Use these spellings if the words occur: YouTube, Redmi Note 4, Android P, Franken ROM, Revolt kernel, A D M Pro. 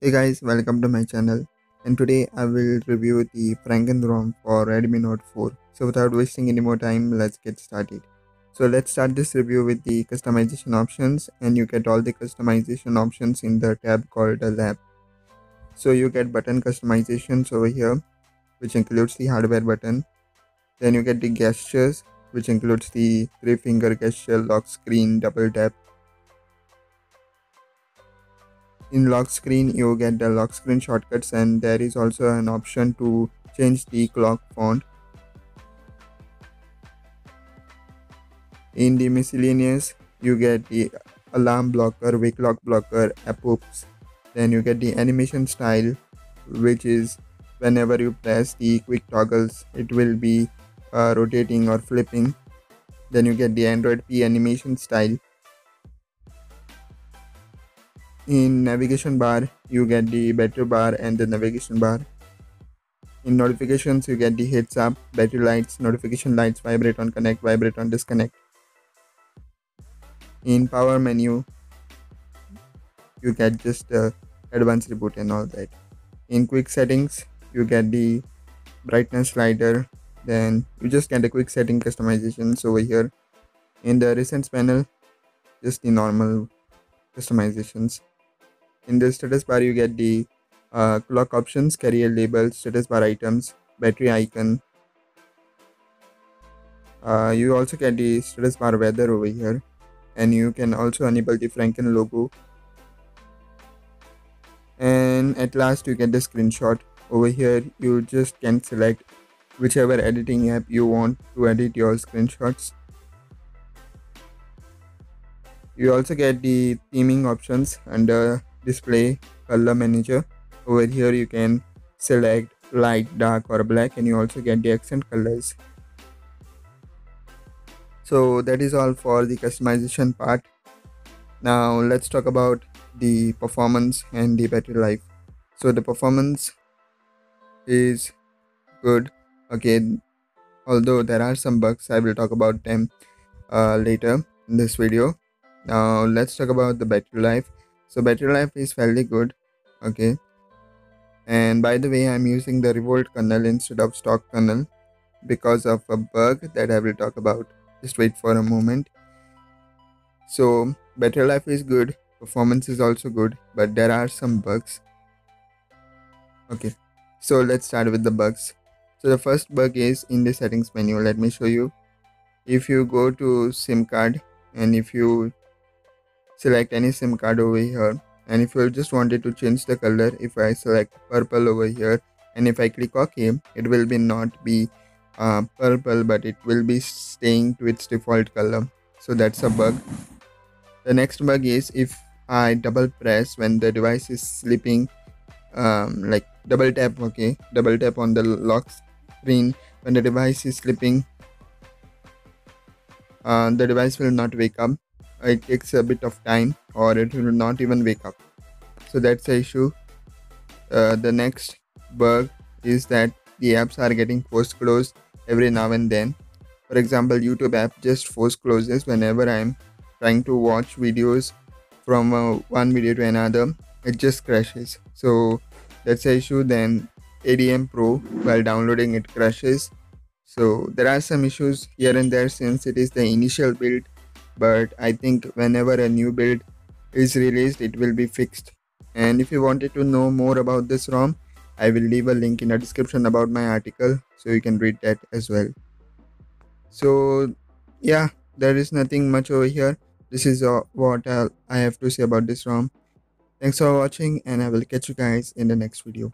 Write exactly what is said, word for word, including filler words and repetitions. Hey guys, welcome to my channel, and today I will review the Franken ROM for Redmi Note four. So without wasting any more time, let's get started. So let's start this review with the customization options, and you get all the customization options in the tab called lab. So you get button customizations over here, which includes the hardware button. Then you get the gestures, which includes the three finger gesture, lock screen, double tap. In lock screen, you get the lock screen shortcuts, and there is also an option to change the clock font. In the miscellaneous, you get the alarm blocker, wake clock blocker, app oops. Then you get the animation style, which is whenever you press the quick toggles, it will be uh, rotating or flipping. Then you get the Android P animation style. In navigation bar, you get the battery bar and the navigation bar. In notifications, you get the heads up, battery lights, notification lights, vibrate on connect, vibrate on disconnect. In power menu, you get just uh, advanced reboot and all that. In quick settings, you get the brightness slider. Then you just get the quick setting customizations over here. In the recents panel, just the normal customizations. In the status bar, you get the uh, clock options, carrier label, status bar items, battery icon. Uh, you also get the status bar weather over here, and you can also enable the Franken logo. And at last, you get the screenshot. Over here, you just can select whichever editing app you want to edit your screenshots. You also get the theming options under display color manager. Over here, you can select light, dark or black, and you also get the accent colors. So that is all for the customization part. Now let's talk about the performance and the battery life. So the performance is good. Okay, although there are some bugs, I will talk about them uh, later in this video. Now let's talk about the battery life. So battery life is fairly good. Okay, and by the way, I'm using the Revolt kernel instead of stock kernel because of a bug that I will talk about. Just wait for a moment. So battery life is good, performance is also good, but there are some bugs. Okay, so let's start with the bugs. So the first bug is in the settings menu. Let me show you. If you go to SIM card, and if you select any SIM card over here, and if you just wanted to change the color, if I select purple over here, and if I click OK, it will be not be uh, purple, but it will be staying to its default color. So that's a bug. The next bug is if I double press when the device is sleeping, um, like double tap, okay, double tap on the lock screen when the device is sleeping, uh, the device will not wake up. It takes a bit of time, or it will not even wake up. So that's the issue. Uh, the next bug is that the apps are getting force closed every now and then. For example, YouTube app just force closes whenever I'm trying to watch videos from uh, one video to another. It just crashes. So that's the issue. Then A D M Pro, while downloading, it crashes. So there are some issues here and there since it is the initial build. But I think whenever a new build is released, it will be fixed. And if you wanted to know more about this ROM, I will leave a link in the description about my article, so you can read that as well. So yeah, there is nothing much over here. This is uh, what I have to say about this ROM. Thanks for watching, and I will catch you guys in the next video.